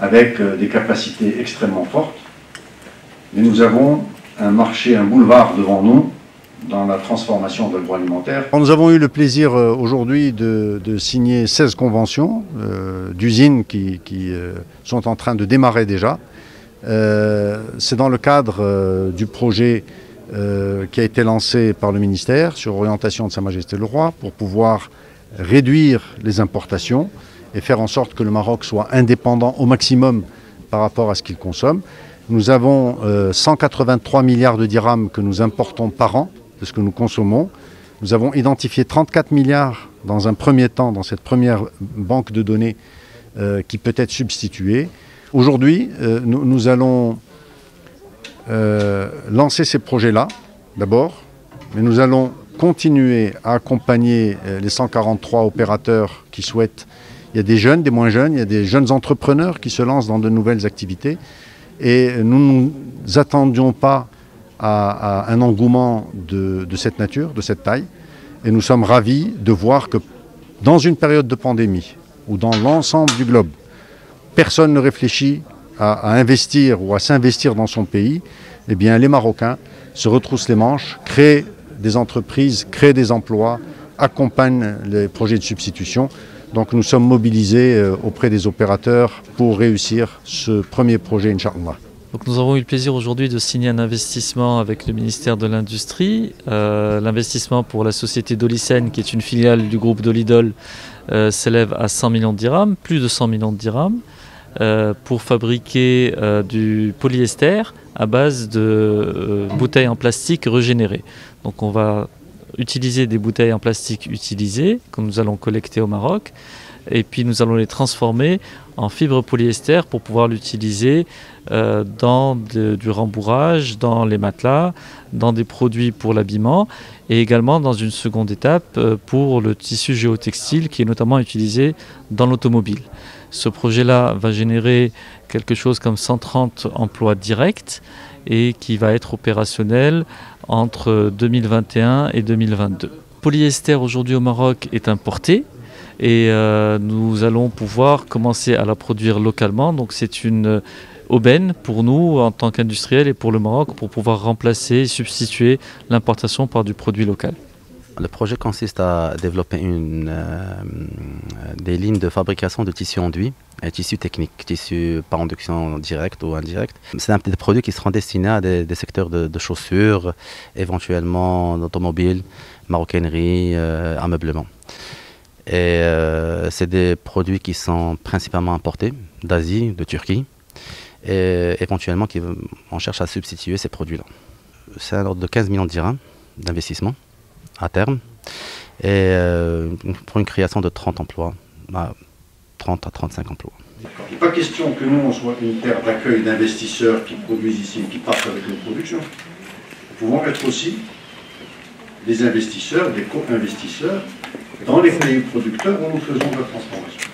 avec des capacités extrêmement fortes. Mais nous avons un marché, un boulevard devant nous dans la transformation de l'agroalimentaire. Nous avons eu le plaisir aujourd'hui de signer 16 conventions d'usines qui sont en train de démarrer déjà. C'est dans le cadre du projet qui a été lancé par le ministère sur orientation de Sa Majesté le Roi pour pouvoir réduire les importations et faire en sorte que le Maroc soit indépendant au maximum par rapport à ce qu'il consomme. Nous avons 183 milliards de dirhams que nous importons par an de ce que nous consommons. Nous avons identifié 34 milliards dans un premier temps, dans cette première banque de données qui peut être substituée. Aujourd'hui, nous allons lancer ces projets-là, d'abord, mais nous allons continuer à accompagner les 143 opérateurs qui souhaitent. Il y a des jeunes, des moins jeunes, il y a des jeunes entrepreneurs qui se lancent dans de nouvelles activités. Et nous ne nous attendions pas à un engouement de cette nature, de cette taille. Et nous sommes ravis de voir que dans une période de pandémie, ou dans l'ensemble du globe, personne ne réfléchit à investir ou à s'investir dans son pays, eh bien les Marocains se retroussent les manches, créent des entreprises, créent des emplois, accompagnent les projets de substitution. Donc nous sommes mobilisés auprès des opérateurs pour réussir ce premier projet, Inch'Allah. Donc nous avons eu le plaisir aujourd'hui de signer un investissement avec le ministère de l'Industrie, l'investissement pour la société Dolisen, qui est une filiale du groupe Dolidol, s'élève à 100 millions de dirhams, plus de 100 millions de dirhams, pour fabriquer du polyester à base de bouteilles en plastique régénérées. Donc on va utiliser des bouteilles en plastique utilisées que nous allons collecter au Maroc et puis nous allons les transformer en fibre polyester pour pouvoir l'utiliser dans du rembourrage, dans les matelas, dans des produits pour l'habillement et également dans une seconde étape pour le tissu géotextile qui est notamment utilisé dans l'automobile. Ce projet-là va générer quelque chose comme 130 emplois directs et qui va être opérationnel entre 2021 et 2022. Le polyester aujourd'hui au Maroc est importé et nous allons pouvoir commencer à la produire localement. Donc c'est une aubaine pour nous en tant qu'industriels et pour le Maroc pour pouvoir remplacer et substituer l'importation par du produit local. Le projet consiste à développer des lignes de fabrication de tissus enduits et tissus techniques, tissus par induction directe ou indirecte. C'est un petit produit qui seront destinés à des secteurs de chaussures, éventuellement d'automobile, maroquinerie, ameublement. Et c'est des produits qui sont principalement importés d'Asie, de Turquie, et éventuellement on cherche à substituer ces produits-là. C'est à l'ordre de 15 millions de dirhams d'investissement à terme, et pour une création de 30 emplois, 30 à 35 emplois. Il n'est pas question que nous, on soit une terre d'accueil d'investisseurs qui produisent ici et qui partent avec nos productions. Nous pouvons être aussi des investisseurs, des co-investisseurs, dans les pays producteurs où nous faisons de la transformation.